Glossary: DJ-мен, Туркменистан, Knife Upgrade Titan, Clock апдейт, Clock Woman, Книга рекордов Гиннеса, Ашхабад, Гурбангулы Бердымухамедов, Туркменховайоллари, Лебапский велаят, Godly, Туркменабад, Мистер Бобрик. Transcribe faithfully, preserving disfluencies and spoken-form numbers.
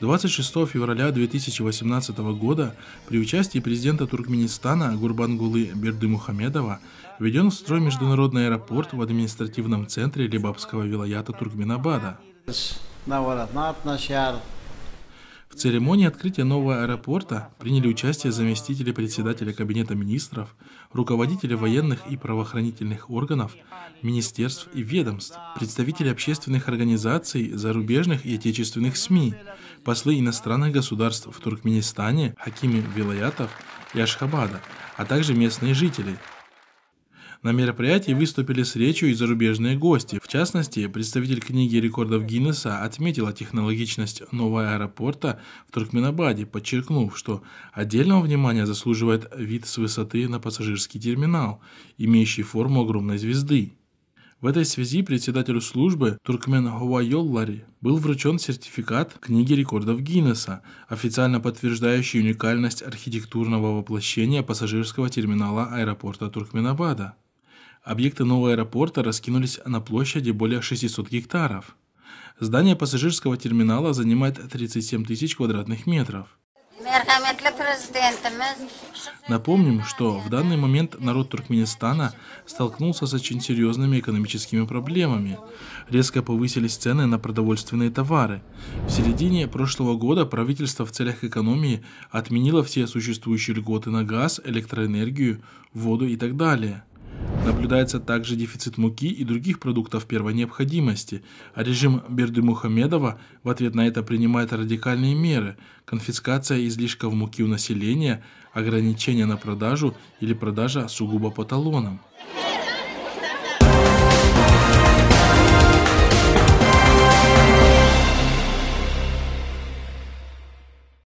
двадцать шестого февраля две тысячи восемнадцатого года при участии президента Туркменистана Гурбангулы Бердымухамедова введен в строй международный аэропорт в административном центре Лебапского велаята Туркменабада. В церемонии открытия нового аэропорта приняли участие заместители председателя Кабинета министров, руководители военных и правоохранительных органов, министерств и ведомств, представители общественных организаций, зарубежных и отечественных СМИ, послы иностранных государств в Туркменистане, хакимы вилаятов и Ашхабада, а также местные жители. На мероприятии выступили с речью и зарубежные гости. В частности, представитель Книги рекордов Гиннеса отметила технологичность нового аэропорта в Туркменабаде, подчеркнув, что отдельного внимания заслуживает вид с высоты на пассажирский терминал, имеющий форму огромной звезды. В этой связи председателю службы Туркменховайоллари был вручен сертификат Книги рекордов Гиннеса, официально подтверждающий уникальность архитектурного воплощения пассажирского терминала аэропорта Туркменабада. Объекты нового аэропорта раскинулись на площади более шестисот гектаров. Здание пассажирского терминала занимает тридцать семь тысяч квадратных метров. Напомним, что в данный момент народ Туркменистана столкнулся с очень серьезными экономическими проблемами. Резко повысились цены на продовольственные товары. В середине прошлого года правительство в целях экономии отменило все существующие льготы на газ, электроэнергию, воду и так далее. Наблюдается также дефицит муки и других продуктов первой необходимости, а режим Бердымухамедова в ответ на это принимает радикальные меры: конфискация излишков муки у населения, ограничение на продажу или продажа сугубо по талонам.